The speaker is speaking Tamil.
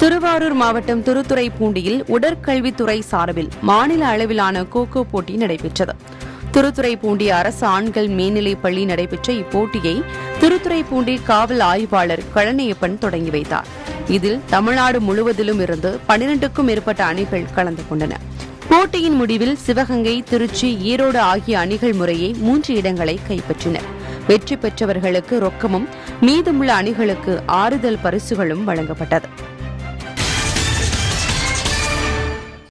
திருவாரூர் மாவட்டம் திருத்துறைப்பூண்டியில் உடற்கல்வித்துறை சார்பில் மாநில அளவிலான கோகோ போட்டி நடைபெற்றது. திருத்துறைப்பூண்டி அரசு ஆண்கள் மேல்நிலைப் பள்ளி நடைபெற்ற இப்போட்டியை திருத்துறைப்பூண்டி காவல் ஆய்வாளர் கழனையப்பன் தொடங்கி வைத்தார். இதில் தமிழ்நாடு முழுவதிலும் இருந்து 12க்கும் மேற்பட்ட அணிகள் கலந்து கொண்டன. போட்டியின் முடிவில் சிவகங்கை, திருச்சி, ஈரோடு ஆகிய அணிகள் முறையே 3 இடங்களை கைப்பற்றின. வெற்றி பெற்றவர்களுக்கு ரொக்கமும் மீதமுள்ள அணிகளுக்கு 6 பரிசுகளும் வழங்கப்பட்டது.